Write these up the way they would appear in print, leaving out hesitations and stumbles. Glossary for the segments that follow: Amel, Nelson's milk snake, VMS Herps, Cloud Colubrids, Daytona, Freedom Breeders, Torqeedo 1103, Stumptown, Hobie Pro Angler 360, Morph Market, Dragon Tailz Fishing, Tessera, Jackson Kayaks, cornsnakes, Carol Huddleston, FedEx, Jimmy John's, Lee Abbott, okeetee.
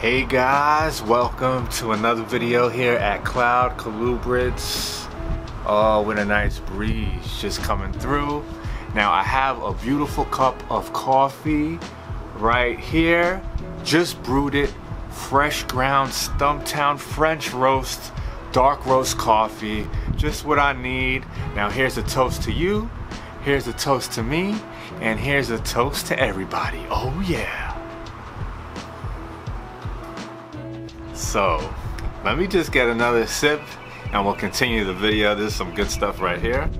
Hey guys, welcome to another video here at Cloud Colubrids. Oh, with a nice breeze just coming through. Now I have a beautiful cup of coffee right here. Just brewed it, fresh ground Stumptown French roast, dark roast coffee. Just what I need. Now here's a toast to you, here's a toast to me, and here's a toast to everybody. Oh yeah. So, let me just get another sip and we'll continue the video. There's some good stuff right here.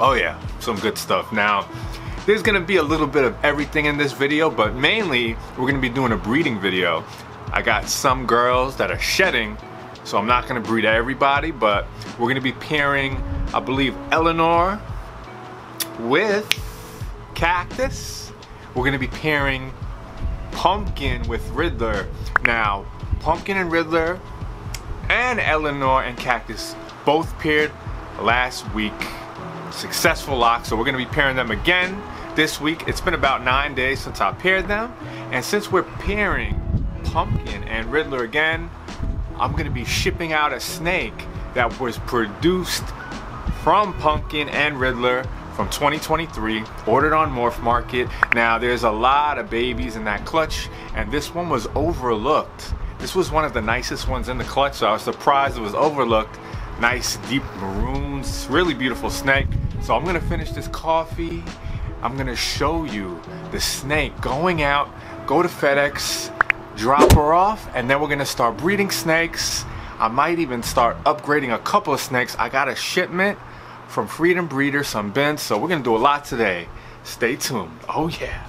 Oh yeah, some good stuff. Now, there's gonna be a little bit of everything in this video, but mainly we're gonna be doing a breeding video. I got some girls that are shedding, so I'm not gonna breed everybody, but we're gonna be pairing, I believe, Eleanor with Cactus. We're gonna be pairing Pumpkin with Riddler. Now, Pumpkin and Riddler and Eleanor and Cactus both paired last week. Successful lock, so we're gonna be pairing them again this week. It's been about 9 days since I paired them, and since we're pairing Pumpkin and Riddler again, I'm gonna be shipping out a snake that was produced from Pumpkin and Riddler from 2023, ordered on Morph Market. Now there's a lot of babies in that clutch, and this one was overlooked. This was one of the nicest ones in the clutch, so I was surprised it was overlooked. Nice deep maroons, really beautiful snake. So I'm gonna finish this coffee. I'm gonna show you the snake going out, go to FedEx, drop her off, and then we're gonna start breeding snakes. I might even start upgrading a couple of snakes. I got a shipment from Freedom Breeders, some bins, so we're gonna do a lot today. Stay tuned. Oh yeah.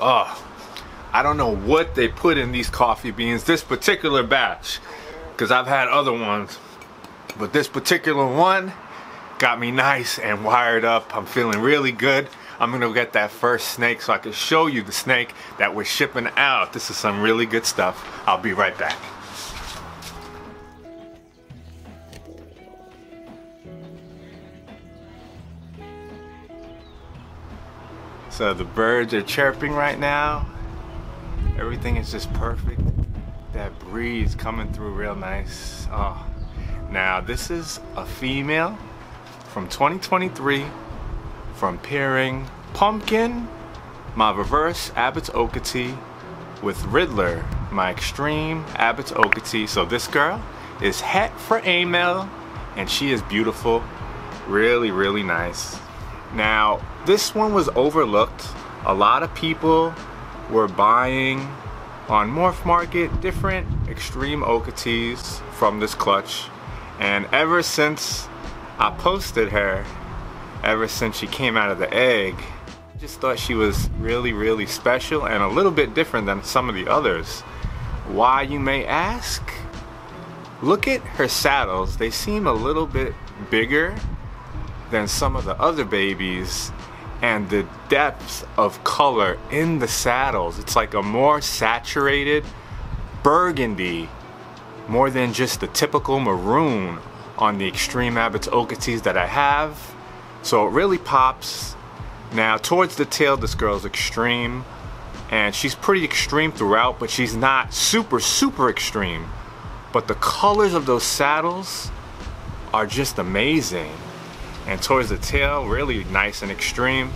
Oh, I don't know what they put in these coffee beans, this particular batch, because I've had other ones, but this particular one got me nice and wired up. I'm feeling really good. I'm gonna get that first snake so I can show you the snake that we're shipping out. This is some really good stuff. I'll be right back. So the birds are chirping right now. Everything is just perfect. That breeze coming through real nice. Oh. Now this is a female from 2023 from pairing Pumpkin, my reverse Abbott's Okeetee, with Riddler, my extreme Abbott's Okeetee. So this girl is het for Amel, and she is beautiful. Really, really nice. Now, this one was overlooked. A lot of people were buying on Morph Market different extreme Okeetees from this clutch. And ever since I posted her, ever since she came out of the egg, I just thought she was really, really special and a little bit different than some of the others. Why, you may ask? Look at her saddles. They seem a little bit bigger than some of the other babies, and the depth of color in the saddles. It's like a more saturated burgundy, more than just the typical maroon on the extreme Abbott's Okeetees that I have. So it really pops. Now towards the tail, this girl's extreme, and she's pretty extreme throughout, but she's not super, super extreme. But the colors of those saddles are just amazing. And towards the tail, really nice and extreme.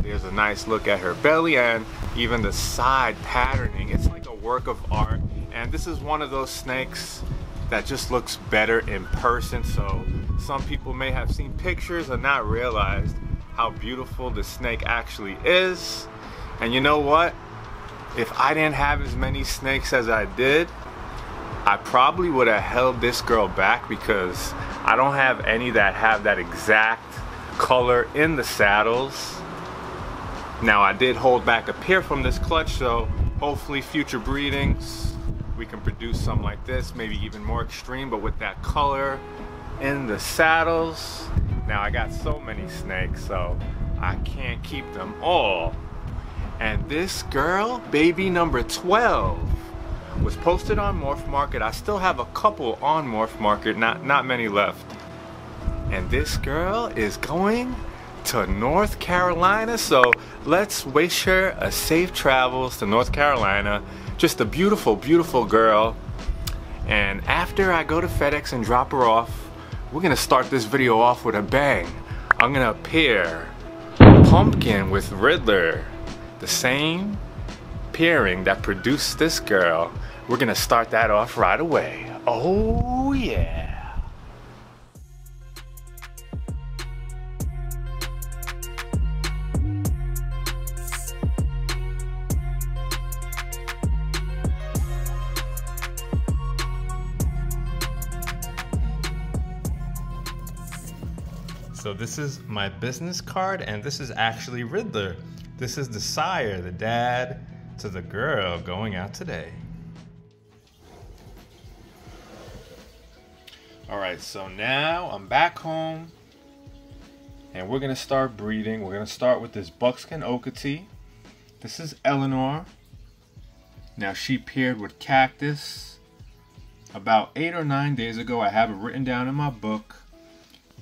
There's a nice look at her belly and even the side patterning. It's like a work of art. And this is one of those snakes that just looks better in person. So some people may have seen pictures and not realized how beautiful the snake actually is. And you know what? If I didn't have as many snakes as I did, I probably would have held this girl back, because I don't have any that have that exact color in the saddles. Now I did hold back a pair from this clutch, so hopefully future breedings, we can produce something like this, maybe even more extreme, but with that color in the saddles. Now I got so many snakes, so I can't keep them all. And this girl, baby number 12, was posted on Morph Market. I still have a couple on Morph Market, not many left. And this girl is going to North Carolina, so let's wish her a safe travels to North Carolina. Just a beautiful, beautiful girl. And after I go to FedEx and drop her off, we're gonna start this video off with a bang. I'm gonna pair Pumpkin with Riddler, the same pairing that produced this girl. We're gonna start that off right away. Oh yeah. So this is my business card, and this is actually Riddler. This is the sire, the dad to the girl going out today. All right, so now I'm back home and we're gonna start breeding. We're gonna start with this buckskin okeetee. This is Eleanor. Now she paired with Cactus about 8 or 9 days ago. I have it written down in my book.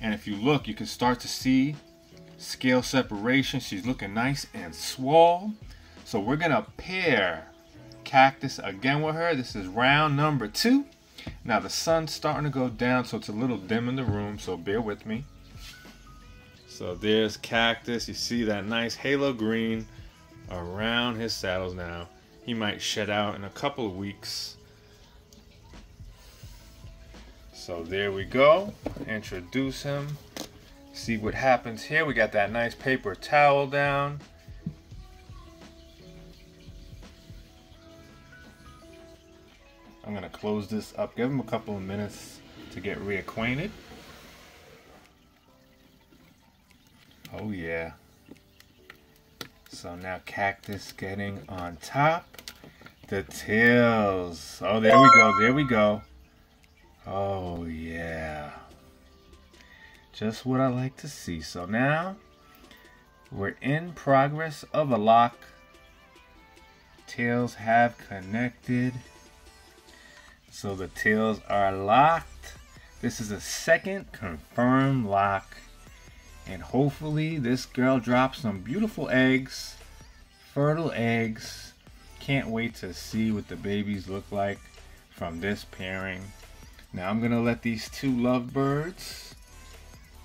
And if you look, you can start to see scale separation. She's looking nice and swole. So we're gonna pair Cactus again with her. This is round number 2. Now the sun's starting to go down, so it's a little dim in the room, so bear with me. So there's Cactus. You see that nice halo green around his saddles now. He might shed out in a couple of weeks. So there we go, introduce him, see what happens here. We got that nice paper towel down. I'm gonna close this up, give him a couple of minutes to get reacquainted. Oh yeah. So now Cactus getting on top. The tails, oh there we go, there we go. Oh yeah, just what I like to see. So now we're in progress of a lock. Tails have connected, so the tails are locked. This is a second confirmed lock, and hopefully this girl drops some beautiful eggs, fertile eggs. Can't wait to see what the babies look like from this pairing. Now I'm gonna let these two lovebirds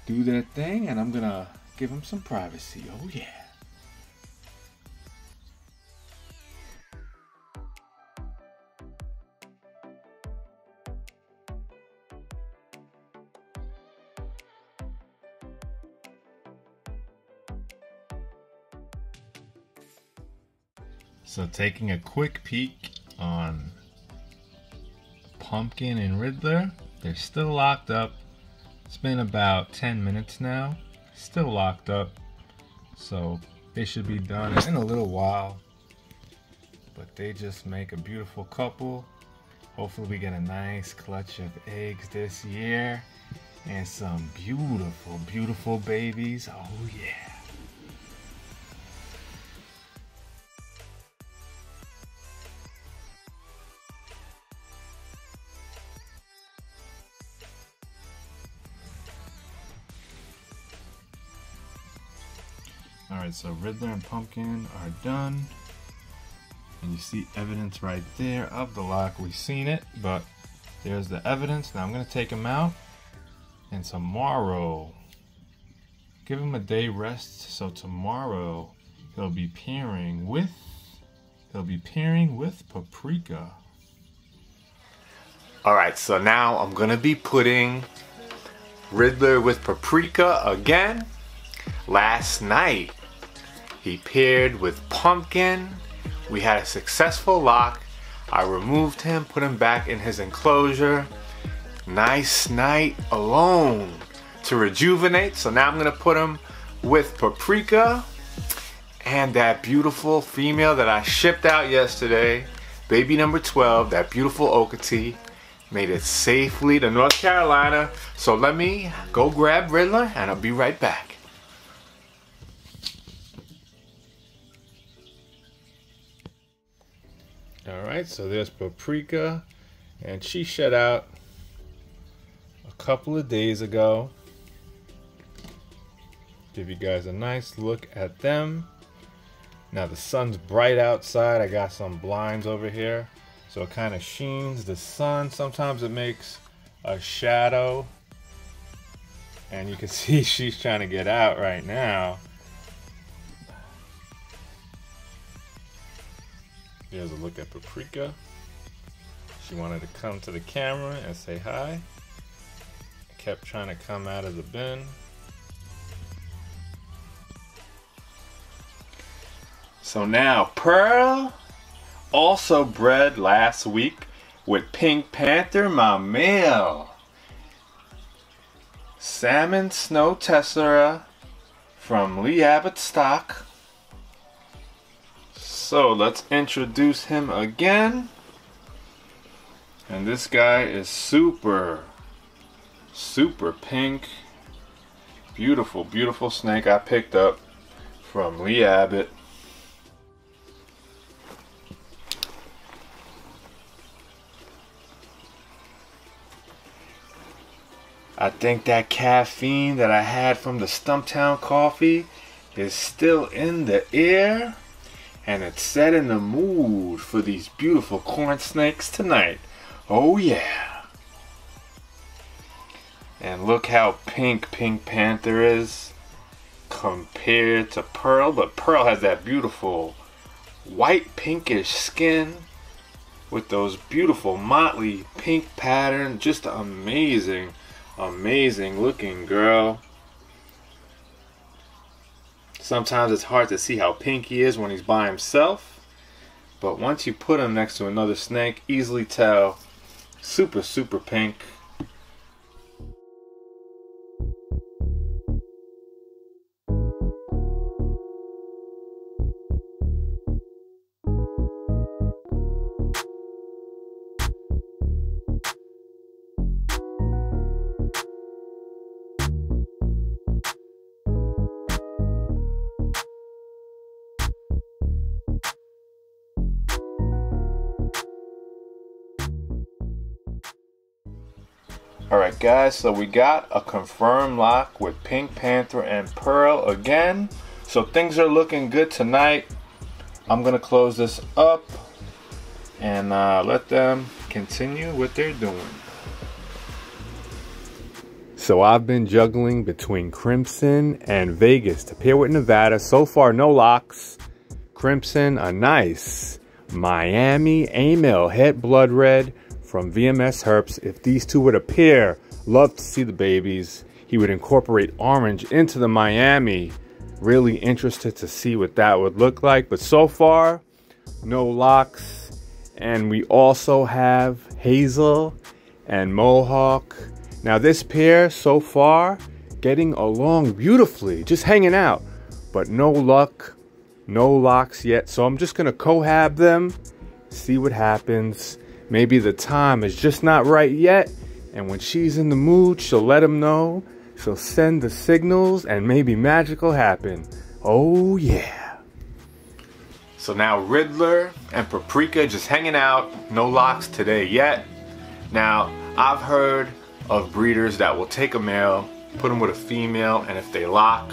do their thing, and I'm gonna give them some privacy. Oh yeah. So taking a quick peek on Pumpkin and Riddler, they're still locked up. It's been about 10 minutes now, still locked up, so they should be done in a little while. But they just make a beautiful couple. Hopefully we get a nice clutch of eggs this year and some beautiful, beautiful babies. Oh yeah. Alright, so Riddler and Pumpkin are done, and you see evidence right there of the lock. We've seen it, but there's the evidence. Now I'm going to take them out, and tomorrow, give him a day rest, so tomorrow he'll be pairing with Paprika. Alright, so now I'm going to be putting Riddler with Paprika again. Last night he paired with Pumpkin. We had a successful lock. I removed him, put him back in his enclosure. Nice night alone to rejuvenate. So now I'm gonna put him with Paprika and that beautiful female that I shipped out yesterday. baby number 12, that beautiful okeetee, made it safely to North Carolina. So let me go grab Riddler and I'll be right back. Alright, so there's Paprika, and she shed out a couple of days ago. Give you guys a nice look at them. Now the sun's bright outside. I got some blinds over here, so it kind of sheens the sun. Sometimes it makes a shadow, and you can see she's trying to get out right now. Here's a look at Paprika. She wanted to come to the camera and say hi. I kept trying to come out of the bin. So now Pearl, also bred last week with Pink Panther, my male. Salmon Snow Tessera from Lee Abbott stock. So let's introduce him again. And this guy is super pink. Beautiful, beautiful snake I picked up from Lee Abbott. I think that caffeine that I had from the Stumptown coffee is still in the air. And it's setting the mood for these beautiful corn snakes tonight. Oh yeah. And look how pink Pink Panther is compared to Pearl. But Pearl has that beautiful white pinkish skin with those beautiful motley pink pattern. Just amazing, amazing looking girl. Sometimes it's hard to see how pink he is when he's by himself, but once you put him next to another snake, easily tell. Super pink. Alright guys, so we got a confirmed lock with Pink Panther and Pearl again. So things are looking good tonight. I'm going to close this up and let them continue what they're doing. So I've been juggling between Crimson and Vegas to pair with Nevada. So far no locks. Crimson, a nice Miami Amel head blood red from VMS Herps. If these two were to pair, love to see the babies. He would incorporate orange into the Miami. Really interested to see what that would look like. But so far, no locks. And we also have Hazel and Mohawk. Now this pair so far, getting along beautifully, just hanging out. But no luck, no locks yet. So I'm just gonna cohab them, see what happens. Maybe the time is just not right yet, and when she's in the mood, she'll let him know. She'll send the signals, and maybe magic will happen. Oh yeah. So now Riddler and Paprika just hanging out. No locks today yet. Now, I've heard of breeders that will take a male, put him with a female, and if they lock,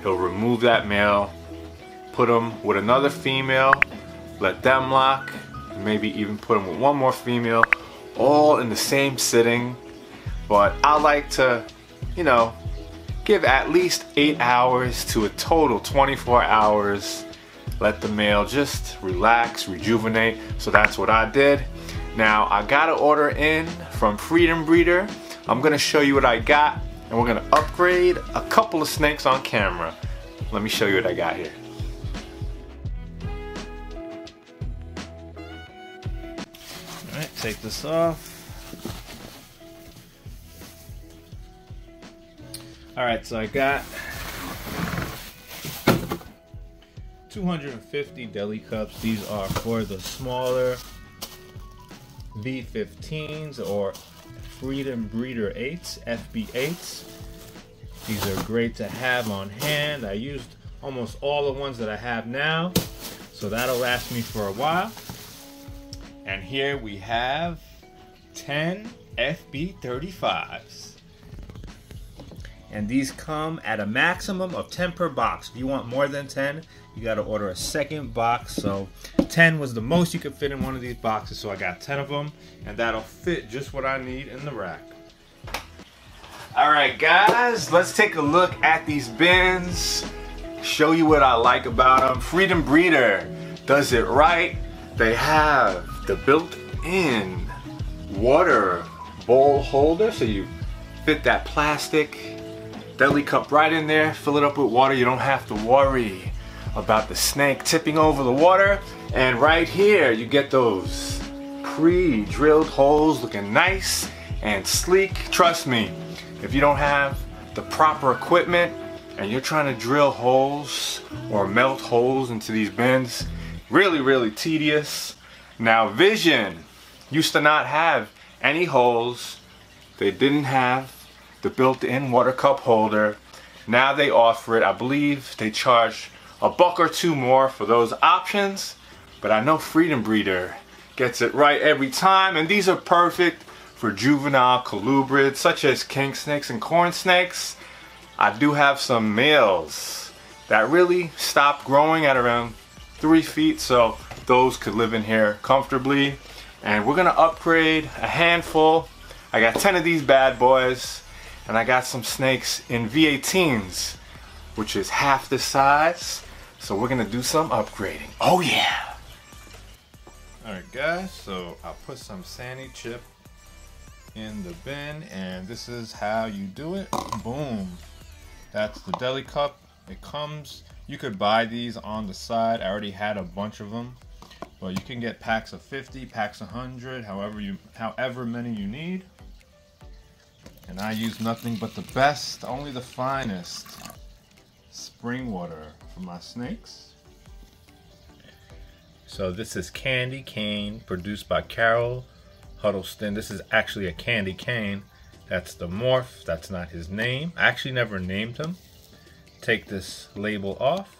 he'll remove that male, put him with another female, let them lock, maybe even put them with one more female, all in the same sitting. But I like to, you know, give at least 8 hours to a total 24 hours. Let the male just relax, rejuvenate. So that's what I did. Now I got an order in from Freedom Breeder. I'm gonna show you what I got, and we're gonna upgrade a couple of snakes on camera. Let me show you what I got here. Take this off. Alright, so I got 250 deli cups. These are for the smaller V15s or Freedom Breeder 8s, FB8s. These are great to have on hand. I used almost all the ones that I have now, so that'll last me for a while. And here we have 10 FB35s. And these come at a maximum of 10 per box. If you want more than 10, you gotta order a second box. So 10 was the most you could fit in one of these boxes, so I got 10 of them, and that'll fit just what I need in the rack. All right, guys, let's take a look at these bins, show you what I like about them. Freedom Breeder does it right. They have the built-in water bowl holder, so you fit that plastic deli cup right in there, fill it up with water. You don't have to worry about the snake tipping over the water. And right here, you get those pre-drilled holes looking nice and sleek. Trust me, if you don't have the proper equipment and you're trying to drill holes or melt holes into these bins, really, really tedious. Now, Vision used to not have any holes. They didn't have the built-in water cup holder. Now they offer it. I believe they charge $1 or $2 more for those options, but I know Freedom Breeder gets it right every time. And these are perfect for juvenile colubrids such as king snakes and corn snakes. I do have some males that really stop growing at around 3 feet, so those could live in here comfortably. And we're gonna upgrade a handful. I got 10 of these bad boys, and I got some snakes in V18s, which is half the size, so we're gonna do some upgrading. Oh yeah! Alright guys, so I put some sandy chip in the bin, and this is how you do it. Boom! That's the deli cup. It comes, you could buy these on the side. I already had a bunch of them, but you can get packs of 50, packs of 100, however many you need. And I use nothing but the best, only the finest spring water for my snakes. So this is candy cane, produced by Carol Huddleston. This is actually a candy cane. That's the morph, that's not his name. I actually never named him. Take this label off.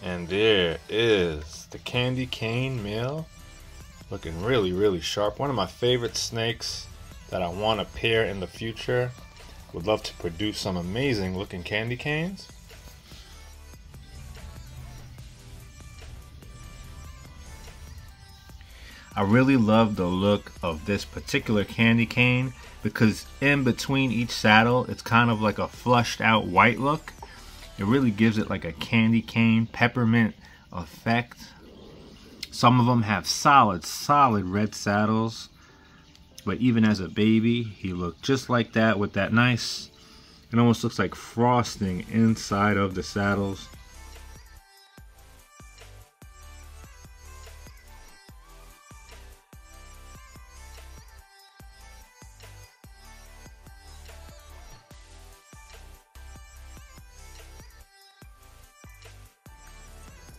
And there is the candy cane male. Looking really, really sharp. One of my favorite snakes that I want to pair in the future. Would love to produce some amazing looking candy canes. I really love the look of this particular candy cane because in between each saddle, it's kind of like a flushed out white look. It really gives it like a candy cane peppermint effect. Some of them have solid, solid red saddles, but even as a baby, he looked just like that with that nice, it almost looks like frosting inside of the saddles.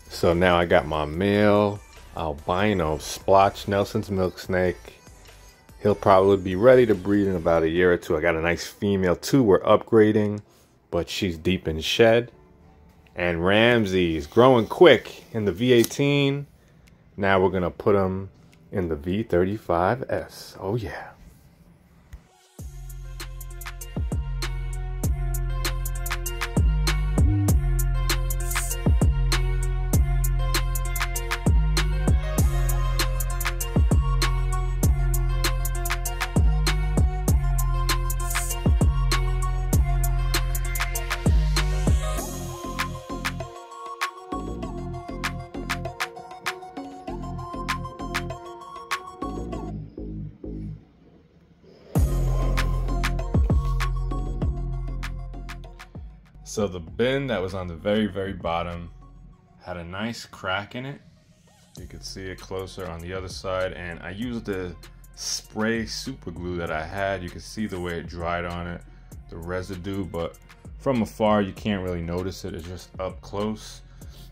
So now I got my male albino splotch Nelson's milk snake. He'll probably be ready to breed in about a year or two. I got a nice female too. We're upgrading, but she's deep in shed. And Ramsey's growing quick in the V18. Now we're gonna put him in the V35S. Oh yeah. So the bin that was on the very, very bottom had a nice crack in it. You could see it closer on the other side, and I used the spray super glue that I had. You could see the way it dried on it. the residue, but from afar you can't really notice it. It's just up close.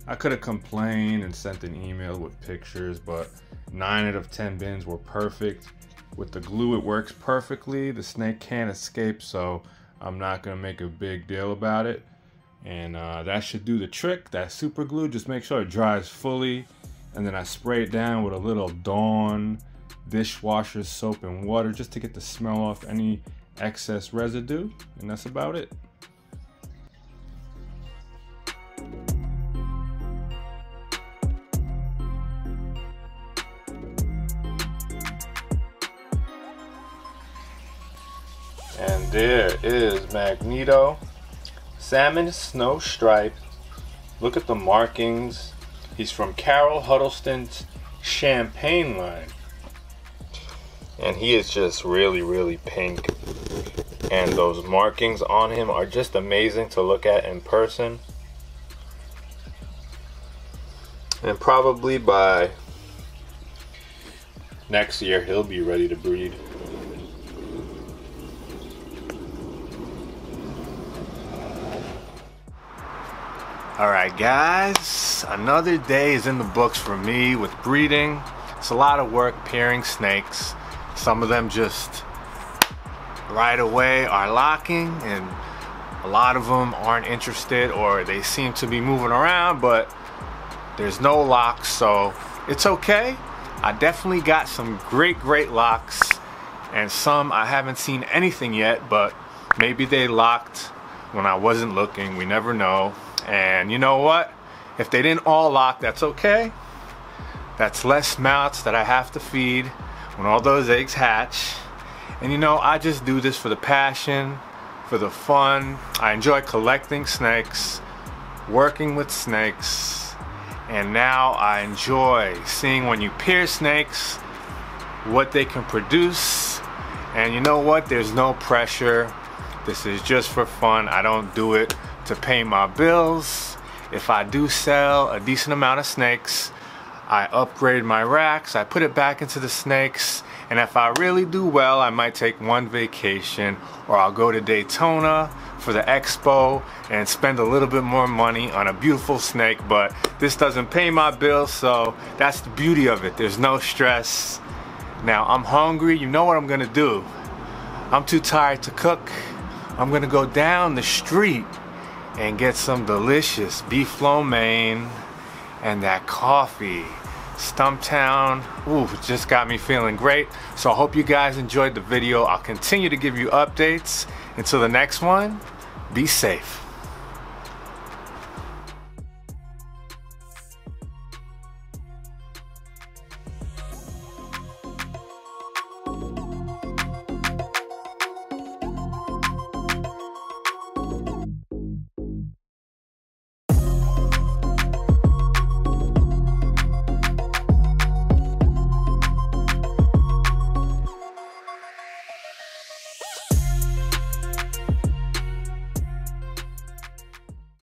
I could have complained and sent an email with pictures, but 9 out of 10 bins were perfect. With the glue, it works perfectly. The snake can't escape, so I'm not gonna make a big deal about it. And that should do the trick. That super glue, just make sure it dries fully. And then I spray it down with a little Dawn dishwasher soap and water just to get the smell off any excess residue. And that's about it. And there is Magneto, salmon snow stripe. Look at the markings. He's from Carol Huddleston's champagne line. And he is just really, really pink. And those markings on him are just amazing to look at in person. And probably by next year, he'll be ready to breed. Alright guys, another day is in the books for me with breeding. It's a lot of work pairing snakes. Some of them just right away are locking, and a lot of them aren't interested, or they seem to be moving around but there's no locks, so it's okay. I definitely got some great locks, and some I haven't seen anything yet, but maybe they locked when I wasn't looking. We never know. And you know what? If they didn't all lock, that's okay. That's less mouths that I have to feed when all those eggs hatch. And you know, I just do this for the passion, for the fun. I enjoy collecting snakes, working with snakes, and now I enjoy seeing when you pair snakes, what they can produce. And you know what? There's no pressure. This is just for fun. I don't do it to pay my bills. If I do sell a decent amount of snakes, I upgrade my racks, I put it back into the snakes, and if I really do well, I might take one vacation, or I'll go to Daytona for the expo and spend a little bit more money on a beautiful snake. But this doesn't pay my bills, so that's the beauty of it. There's no stress. Now I'm hungry. You know what I'm gonna do? I'm too tired to cook. I'm gonna go down the street and get some delicious beef lo mein and that coffee. Stumptown, ooh, just got me feeling great. So I hope you guys enjoyed the video. I'll continue to give you updates. Until the next one, be safe.